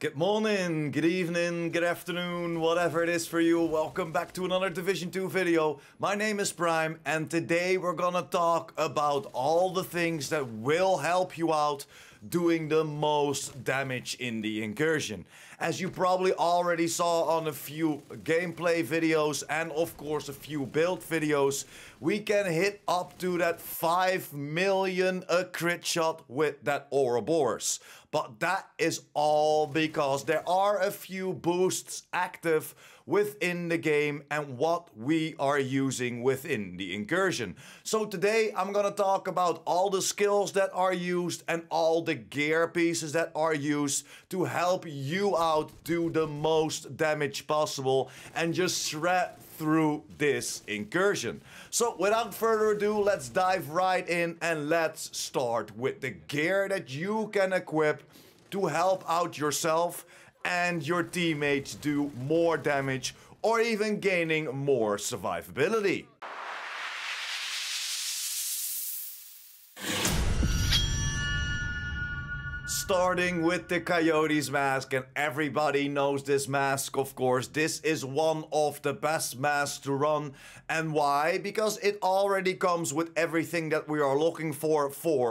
Good morning, good evening, good afternoon, whatever it is for you. Welcome back to another Division 2 video. My name is Prime and today we're gonna talk about all the things that will help you out doing the most damage in the incursion. As you probably already saw on a few gameplay videos and of course a few build videos, we can hit up to that 5 million a crit shot with that Ouroboros. But that is all because there are a few boosts active within the game and what we are using within the incursion. So today I'm gonna talk about all the skills that are used and all the gear pieces that are used to help you out do the most damage possible and just shred through this incursion. So without further ado, let's dive right in and let's start with the gear that you can equip to help out yourself and your teammates do more damage or even gaining more survivability. Starting with the Coyote's Mask, and everybody knows this mask, of course. This is one of the best masks to run. And why? Because it already comes with everything that we are looking for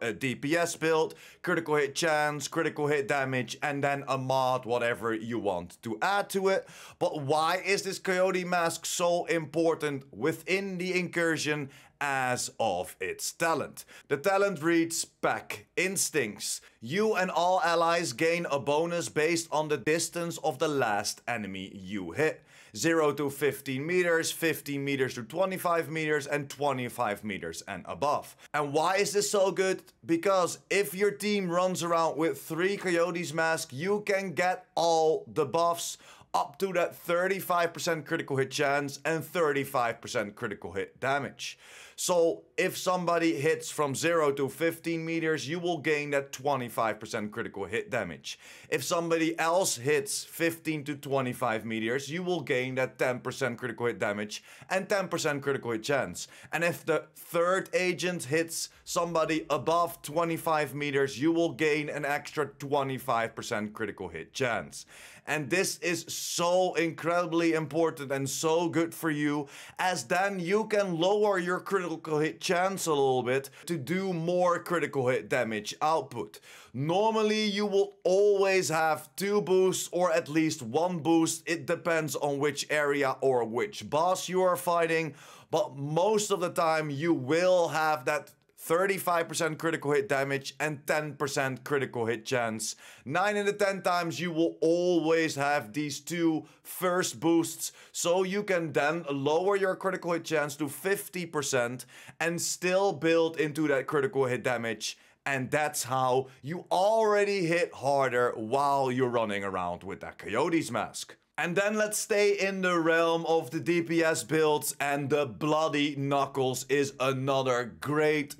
a DPS build, critical hit chance, critical hit damage, and then a mod, whatever you want to add to it. But why is this Coyote Mask so important within the incursion as of its talent? The talent reads Pack Instincts. You and all allies gain a bonus based on the distance of the last enemy you hit. 0 to 15 meters, 15 meters to 25 meters, and 25 meters and above. And why is this so good? Because if your team runs around with 3 Coyote's Mask, you can get all the buffs up to that 35% critical hit chance and 35% critical hit damage. So if somebody hits from 0 to 15 meters, you will gain that 25% critical hit damage. If somebody else hits 15 to 25 meters, you will gain that 10% critical hit damage and 10% critical hit chance. And if the third agent hits somebody above 25 meters, you will gain an extra 25% critical hit chance. And this is so incredibly important and so good for you, as then you can lower your critical hit chance a little bit to do more critical hit damage output. Normally you will always have 2 boosts or at least 1 boost. It depends on which area or which boss you are fighting, but most of the time you will have that 35% critical hit damage and 10% critical hit chance. 9 in the 10 times you will always have these 2 first boosts, so you can then lower your critical hit chance to 50% and still build into that critical hit damage. And that's how you already hit harder while you're running around with that Coyote's Mask. And then let's stay in the realm of the DPS builds, and the Bloody Knuckles is another great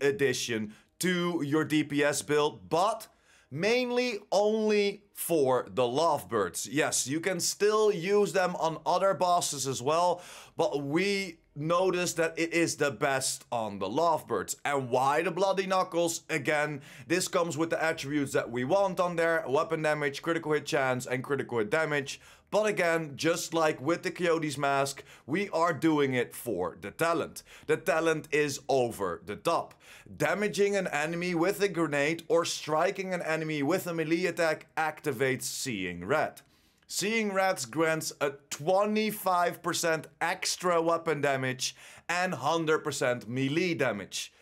addition to your DPS build, but mainly only for the Lovebirds. Yes, you can still use them on other bosses as well, but we notice that it is the best on the Lovebirds. And why the Bloody Knuckles? Again, this comes with the attributes that we want on there: weapon damage, critical hit chance, and critical hit damage. But again, just like with the Coyote's Mask, we are doing it for the talent. The talent is over the top. Damaging an enemy with a grenade or striking an enemy with a melee attack activates Seeing Red. Seeing Red grants a 25% extra weapon damage and 100% melee damage.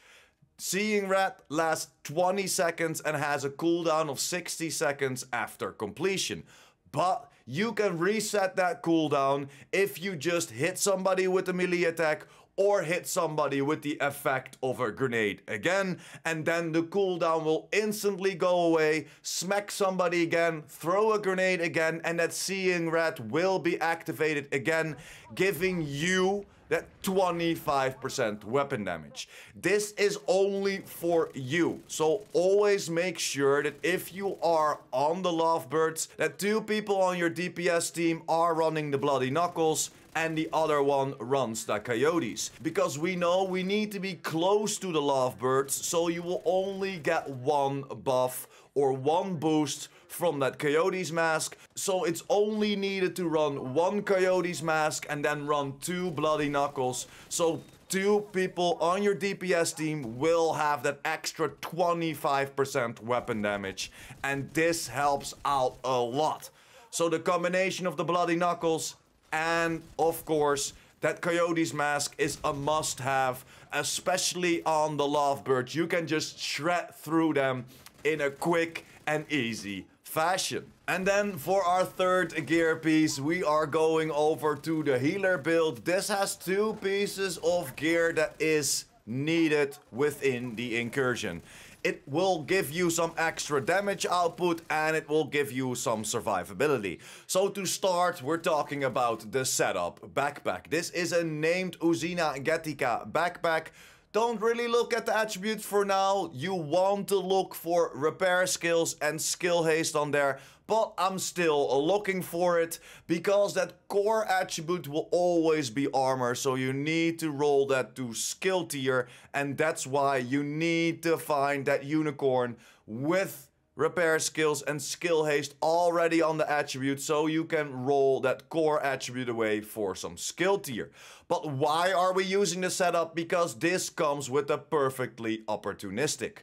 Seeing Red lasts 20 seconds and has a cooldown of 60 seconds after completion. But you can reset that cooldown if you just hit somebody with a melee attack or hit somebody with the effect of a grenade again, and then the cooldown will instantly go away. Smack somebody again, throw a grenade again, and that Seeing Red will be activated again, giving you that 25% weapon damage. This is only for you, so always make sure that if you are on the Lovebirds, that 2 people on your DPS team are running the Bloody Knuckles and the other one runs the Coyotes. Because we know we need to be close to the Lovebirds, so you will only get 1 buff or 1 boost from that Coyote's Mask. So it's only needed to run one Coyote's Mask and then run two Bloody Knuckles. So two people on your DPS team will have that extra 25% weapon damage. And this helps out a lot. So the combination of the Bloody Knuckles and, of course, that Coyote's Mask is a must-have, especially on the Lovebirds. You can just shred through them in a quick and easy fashion. And then for our third gear piece, we are going over to the healer build. This has two pieces of gear that is needed within the incursion. It will give you some extra damage output and it will give you some survivability. So to start, we're talking about the Setup backpack. This is a named Uzina Getica backpack. Don't really look at the attributes for now. You want to look for repair skills and skill haste on there, but I'm still looking for it because that core attribute will always be armor, so you need to roll that to skill tier, and that's why you need to find that unicorn with repair skills and skill haste already on the attribute, so you can roll that core attribute away for some skill tier. But why are we using the Setup? Because this comes with the Perfectly Opportunistic.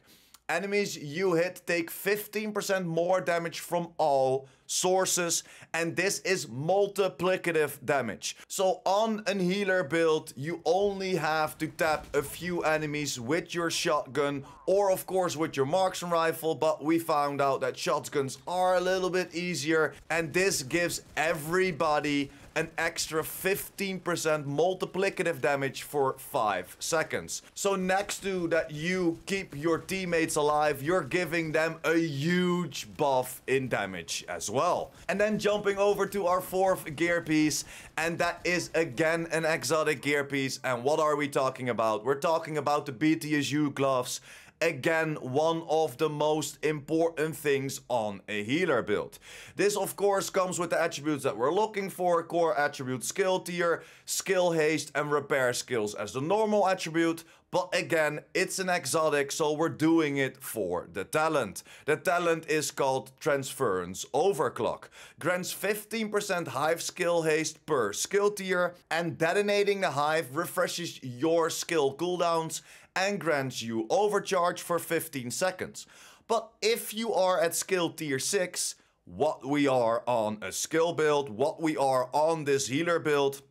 Enemies you hit take 15% more damage from all sources, and this is multiplicative damage. So on an healer build, you only have to tap a few enemies with your shotgun or of course with your marksman rifle, but we found out that shotguns are a little bit easier, and this gives everybody an extra 15% multiplicative damage for 5 seconds. So next to that you keep your teammates alive, you're giving them a huge buff in damage as well. And then jumping over to our fourth gear piece, and that is again an exotic gear piece. And what are we talking about? We're talking about the BTSU gloves. Again, one of the most important things on a healer build. This of course comes with the attributes that we're looking for: core attribute, skill tier, skill haste and repair skills as the normal attribute. But again, it's an exotic, so we're doing it for the talent. The talent is called Transference Overclock. Grants 15% hive skill haste per skill tier, and detonating the hive refreshes your skill cooldowns and grants you overcharge for 15 seconds. But if you are at skill tier 6, what we are on a skill build, what we are on this healer build,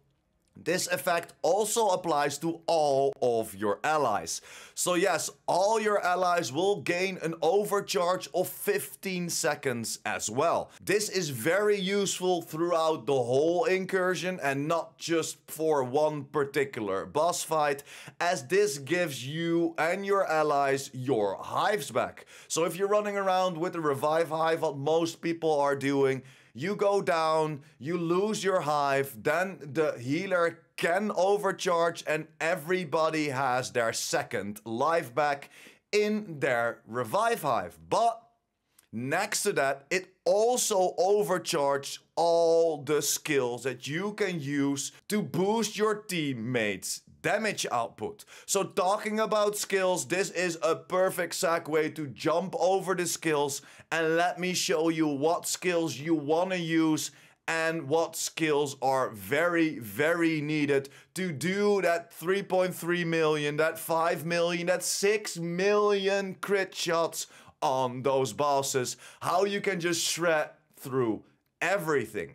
this effect also applies to all of your allies. So yes, all your allies will gain an overcharge of 15 seconds as well. This is very useful throughout the whole incursion and not just for one particular boss fight, as this gives you and your allies your hives back. So if you're running around with a revive hive, what most people are doing, you go down, you lose your hive, then the healer can overcharge and everybody has their second life back in their revive hive. But next to that, it also overcharges all the skills that you can use to boost your teammates' damage output. So talking about skills, this is a perfect segue to jump over the skills and let me show you what skills you want to use and what skills are very, very needed to do that 3.3 million, that 5 million, that 6 million crit shots on those bosses. How you can just shred through everything.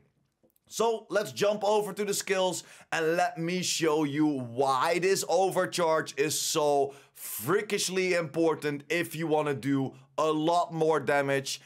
So let's jump over to the skills and let me show you why this overcharge is so freakishly important if you want to do a lot more damage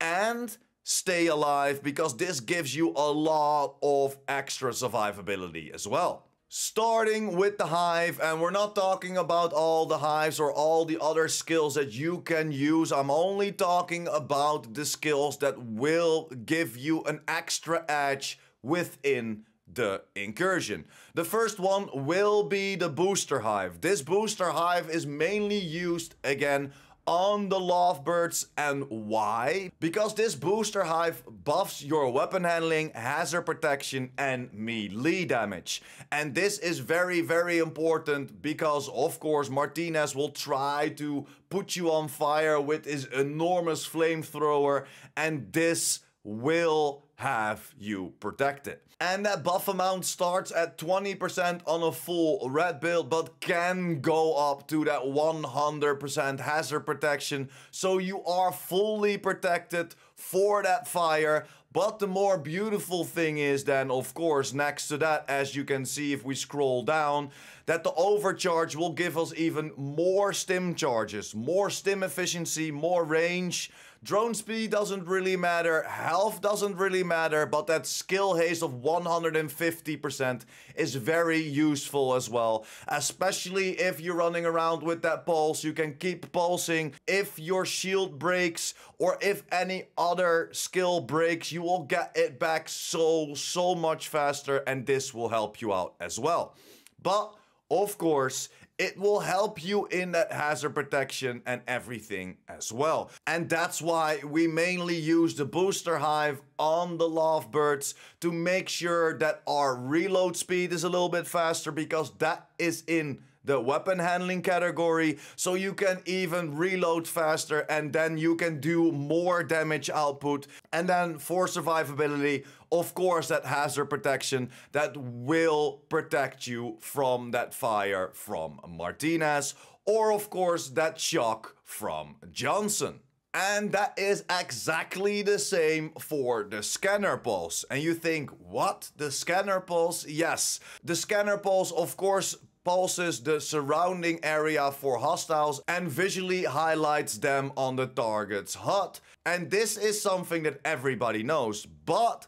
and stay alive, because this gives you a lot of extra survivability as well. Starting with the hive, and we're not talking about all the hives or all the other skills that you can use. I'm only talking about the skills that will give you an extra edge within the incursion. The first one will be the Booster Hive. This Booster Hive is mainly used, again, on the Lovebirds. And why? Because this Booster Hive buffs your weapon handling, hazard protection and melee damage. And this is very, very important because, of course, Martinez will try to put you on fire with his enormous flamethrower, and this will have you protected. And that buff amount starts at 20% on a full red build, but can go up to that 100% hazard protection. So you are fully protected for that fire. But the more beautiful thing is then, of course, next to that, as you can see if we scroll down, that the overcharge will give us even more stim charges, more stim efficiency, more range. Drone speed doesn't really matter, health doesn't really matter, but that skill haste of 150% is very useful as well. Especially if you're running around with that pulse, you can keep pulsing. If your shield breaks or if any other skill breaks, you will get it back so much faster, and this will help you out as well. But of course, it will help you in that hazard protection and everything as well. And that's why we mainly use the Booster Hive on the Lovebirds to make sure that our reload speed is a little bit faster, because that is in the weapon handling category, so you can even reload faster and then you can do more damage output. And then for survivability, of course, that hazard protection that will protect you from that fire from Martinez, or of course that shock from Johnson. And that is exactly the same for the Scanner Pulse. And you think, what? The Scanner Pulse? Yes, the Scanner Pulse, of course, pulses the surrounding area for hostiles and visually highlights them on the target's HUD. And this is something that everybody knows, but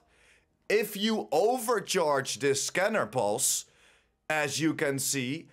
if you overcharge this Scanner Pulse, as you can see,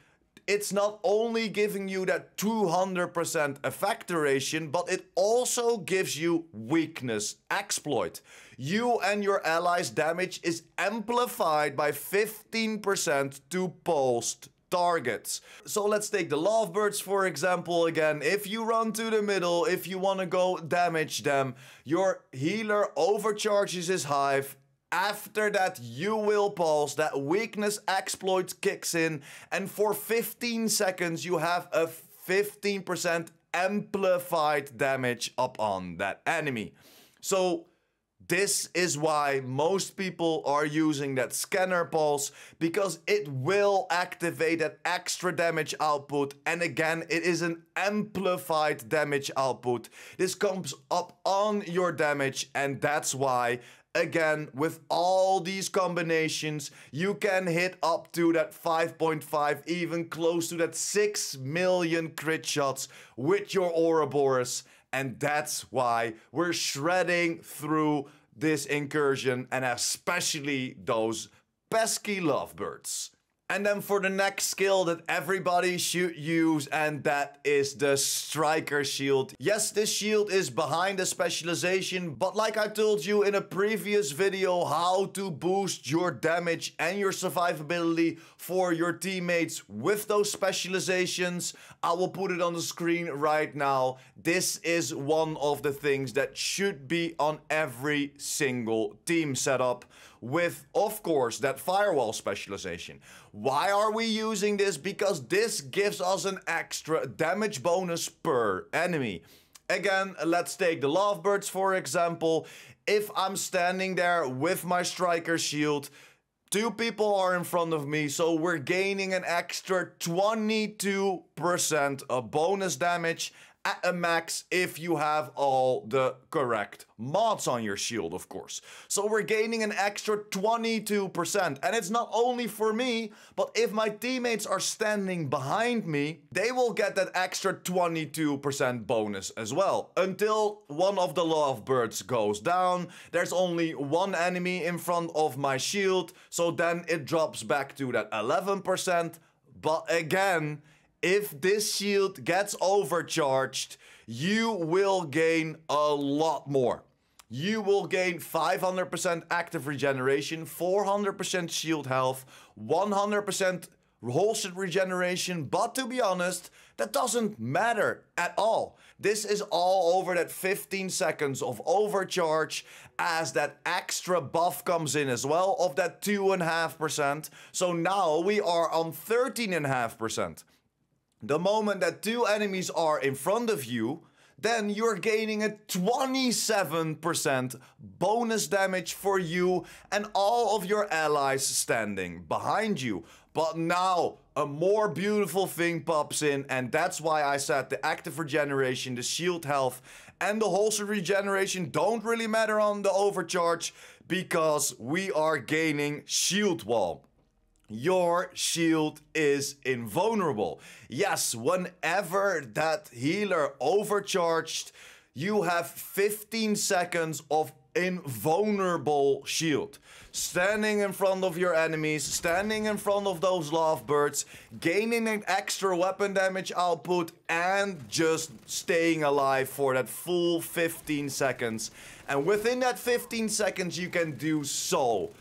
it's not only giving you that 200% effect duration, but it also gives you Weakness Exploit. You and your allies' damage is amplified by 15% to pulsed targets. So let's take the Lovebirds for example again. If you run to the middle, if you want to go damage them, your healer overcharges his hive. After that, you will pulse, that Weakness Exploit kicks in, and for 15 seconds you have a 15% amplified damage upon that enemy. So this is why most people are using that Scanner Pulse, because it will activate that extra damage output, and again, it is an amplified damage output. This comes up on your damage, and that's why, again, with all these combinations, you can hit up to that 5.5, even close to that 6 million crit shots with your Ouroboros. And that's why we're shredding through this incursion, and especially those pesky Lovebirds. And then for the next skill that everybody should use, and that is the Striker Shield. Yes, this shield is behind the specialization, but like I told you in a previous video, how to boost your damage and your survivability for your teammates with those specializations, I will put it on the screen right now. This is one of the things that should be on every single team setup, with, of course, that Firewall specialization. Why are we using this? Because this gives us an extra damage bonus per enemy. Again, let's take the Lovebirds for example. If I'm standing there with my Striker Shield, two people are in front of me, so we're gaining an extra 22% of bonus damage at a max if you have all the correct mods on your shield, of course. So we're gaining an extra 22%, and it's not only for me, but if my teammates are standing behind me, they will get that extra 22% bonus as well. Until one of the Lovebirds goes down, there's only one enemy in front of my shield, so then it drops back to that 11%, but again, if this shield gets overcharged, you will gain a lot more. You will gain 500% active regeneration, 400% shield health, 100% holstered regeneration. But to be honest, That doesn't matter at all. This is all over that 15 seconds of overcharge as that extra buff comes in as well of that 2.5%. So now we are on 13.5%. The moment that two enemies are in front of you, then you're gaining a 27% bonus damage for you and all of your allies standing behind you. But now a more beautiful thing pops in, and that's why I said the active regeneration, the shield health, and the holster regeneration don't really matter on the overcharge, because we are gaining shield wall. Your shield is invulnerable. Yes, whenever that healer overcharged, you have 15 seconds of invulnerable shield. Standing in front of your enemies, standing in front of those lovebirds, gaining an extra weapon damage output, and just staying alive for that full 15 seconds. And within that 15 seconds, you can do so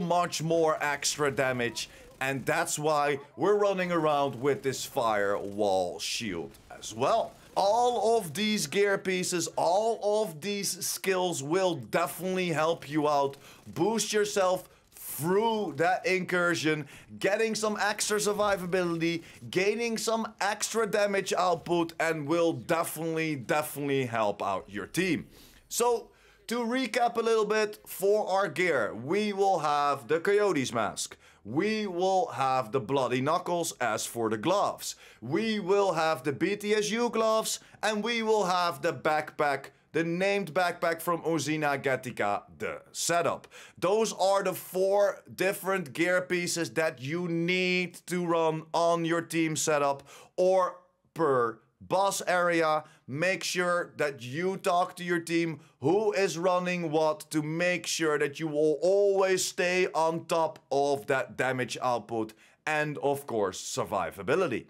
much more extra damage. And that's why we're running around with this firewall shield as well. All of these gear pieces, all of these skills will definitely help you out. Boost yourself through that incursion, getting some extra survivability, gaining some extra damage output, and will definitely help out your team. So, to recap a little bit, for our gear, we will have the Coyote's Mask. We will have the Bloody Knuckles as for the gloves. We will have the BTSU gloves, and we will have the backpack, the named backpack from Uzina Getica, The Setup. Those are the 4 different gear pieces that you need to run on your team setup or per boss area. Make sure that you talk to your team who is running what to make sure that you will always stay on top of that damage output and of course survivability.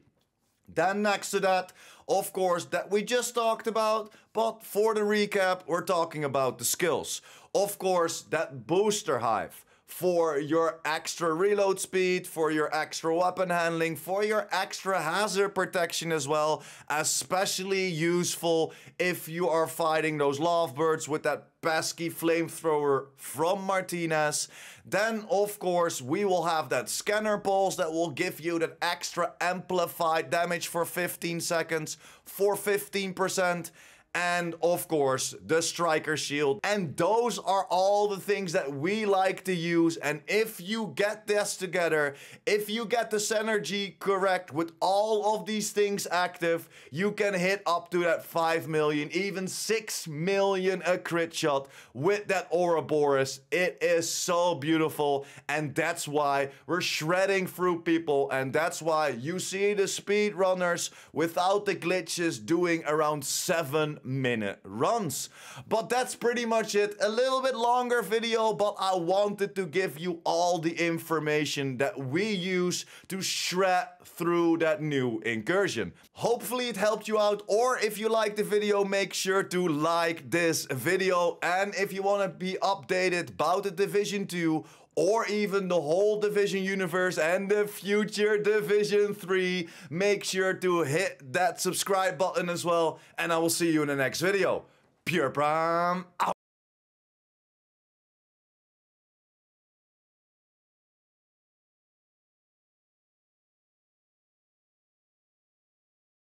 Then next to that, of course, that we just talked about, but for the recap we're talking about the skills. Of course, that Booster Hive for your extra reload speed, for your extra weapon handling, for your extra hazard protection as well. Especially useful if you are fighting those lovebirds with that pesky flamethrower from Martinez. Then, of course, we will have that Scanner Pulse that will give you that extra amplified damage for 15 seconds for 15%. And of course, the Striker Shield. And those are all the things that we like to use. And if you get this together, if you get the synergy correct with all of these things active, you can hit up to that 5 million, even 6 million a crit shot with that Ouroboros. It is so beautiful. And that's why we're shredding through people. And that's why you see the speedrunners without the glitches doing around 7-minute runs. But that's pretty much it. A little bit longer video, but I wanted to give you all the information that we use to shred through that new incursion. Hopefully it helped you out, or if you liked the video, make sure to like this video. And if you want to be updated about the Division 2, or even the whole Division universe and the future Division 3, make sure to hit that subscribe button as well. And I will see you in the next video. PurePrime out.